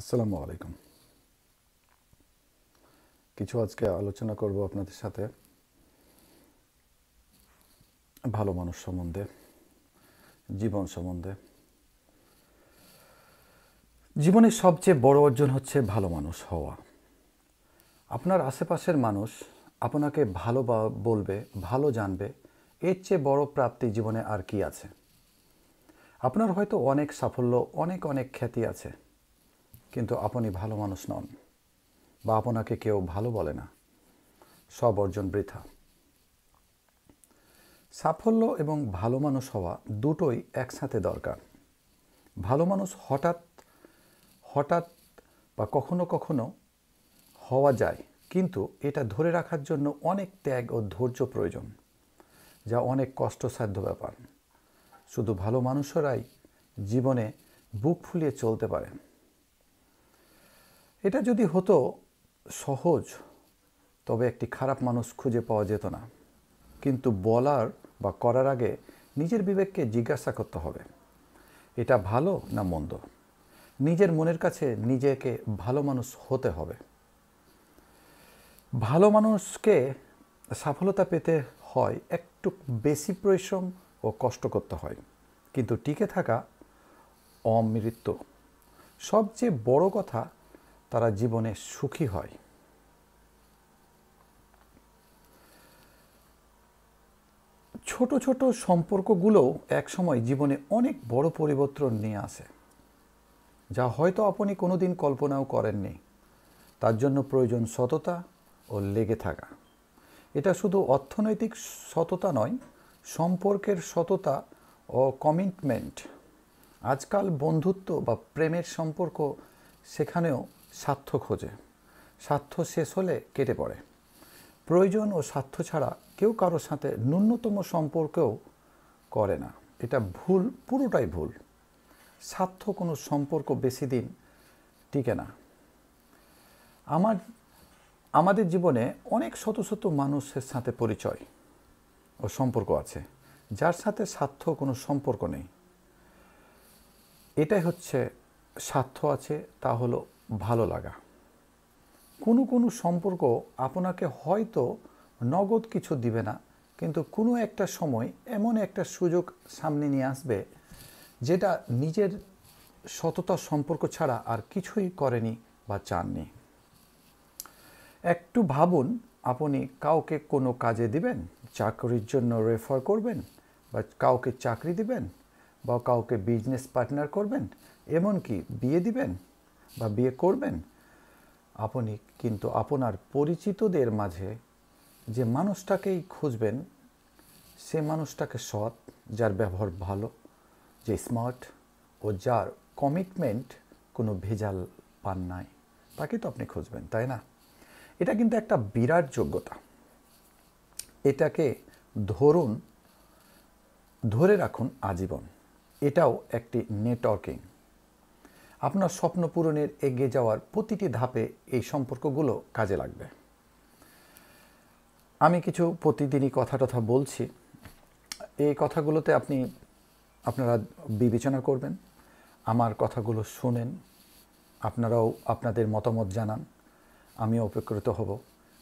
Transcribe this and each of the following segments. আসসালামু আলাইকুম। কিছু আজকে আলোচনা করব আপনাদের সাথে ভালো মানুষ সম্বন্ধে, জীবন সম্বন্ধে। জীবনের সবচেয়ে বড় অর্জন হচ্ছে ভালো মানুষ হওয়া। আপনার আশেপাশের মানুষ আপনাকে ভালো বলবে, ভালো জানবে, এর চেয়ে বড় প্রাপ্তি জীবনে আর কি আছে? আপনার হয়তো অনেক সাফল্য, অনেক অনেক খ্যাতি আছে, কিন্তু আপনি ভালো মানুষ নন বা আপনাকে কেউ ভালো বলে না। সব অর্জন বৃথা। সাফল্য এবং ভালো মানুষ হওয়া দুটোই একসাথে দরকার। ভালো মানুষ হঠাৎ হঠাৎ বা কখনো কখনো হওয়া যায়, কিন্তু এটা ধরে রাখার জন্য অনেক ত্যাগ ও ধৈর্য প্রয়োজন, যা অনেক কষ্টসাধ্য ব্যাপার। শুধু ভালো মানুষরাই জীবনে বুক ফুলিয়ে চলতে পারে। এটা যদি হতো সহজ, তবে একটি খারাপ মানুষ খুঁজে পাওয়া যেত না। কিন্তু বলার বা করার আগে নিজের বিবেককে জিজ্ঞাসা করতে হবে, এটা ভালো না মন্দ। নিজের মনের কাছে নিজেকে ভালো মানুষ হতে হবে। ভালো মানুষকে সফলতা পেতে হয় একটু বেশি পরিশ্রম ও কষ্ট করতে হয়, কিন্তু টিকে থাকা অমৃত। সবচেয়ে বড় কথা, তারা জীবনে সুখী হয়। ছোট ছোট সম্পর্কগুলোও একসময় জীবনে অনেক বড় পরিবর্তন নিয়ে আসে, যা হয়তো আপনি কোনোদিন কল্পনাও করেননি। তার জন্য প্রয়োজন সততা ও লেগে থাকা। এটা শুধু অর্থনৈতিক সততা নয়, সম্পর্কের সততা ও কমিটমেন্ট। আজকাল বন্ধুত্ব বা প্রেমের সম্পর্ক সেখানেও স্বার্থ খোঁজে, স্বার্থ শেষ হলে কেটে পড়ে। প্রয়োজন ও স্বার্থ ছাড়া কেউ কারোর সাথে ন্যূনতম সম্পর্কেও করে না। এটা ভুল, পুরোটাই ভুল। স্বার্থ কোনো সম্পর্ক বেশি দিন টিকে না। আমাদের জীবনে অনেক শত শত মানুষের সাথে পরিচয় ও সম্পর্ক আছে, যার সাথে স্বার্থ কোনো সম্পর্ক নেই। এটাই হচ্ছে স্বার্থ আছে, তা হলো ভালো লাগা। কোনো কোনো সম্পর্ক আপনাকে হয়তো নগদ কিছু দিবে না, কিন্তু কোনো একটা সময় এমন একটা সুযোগ সামনে নিয়ে আসবে, যেটা নিজের সততা সম্পর্ক ছাড়া আর কিছুই করেনি বা চাননি। একটু ভাবুন, আপনি কাউকে কোনো কাজে দিবেন, চাকরির জন্য রেফার করবেন, বা কাউকে চাকরি দিবেন, বা কাউকে বিজনেস পার্টনার করবেন, এমনকি বিয়ে দিবেন বা বিয়ে করবেন। আপনি কিন্তু আপনার পরিচিতদের মাঝে যে মানুষটাকেই খুঁজবেন, সে মানুষটাকে সৎ, যার ব্যবহার ভালো, যে স্মার্ট ও যার কমিটমেন্ট কোনো ভেজাল পান নাই, তাকে তো আপনি খুঁজবেন, তাই না? এটা কিন্তু একটা বিরাট যোগ্যতা। এটাকে ধরে রাখুন আজীবন। এটাও একটি নেটওয়ার্কিং। আপনার স্বপ্ন পূরণের এগিয়ে যাওয়ার প্রতিটি ধাপে এই সম্পর্কগুলো কাজে লাগবে। আমি কিছু প্রতিদিনই কথা বলছি, এই কথাগুলোতে আপনারা বিবেচনা করবেন, আমার কথাগুলো শুনেন, আপনারাও আপনাদের মতামত জানান, আমিও উপকৃত হব।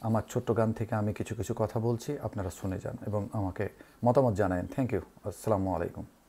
আমার ছোট্ট গান থেকে আমি কিছু কিছু কথা বলছি, আপনারা শুনে যান এবং আমাকে মতামত জানান। Thank you. আসসালামু আলাইকুম।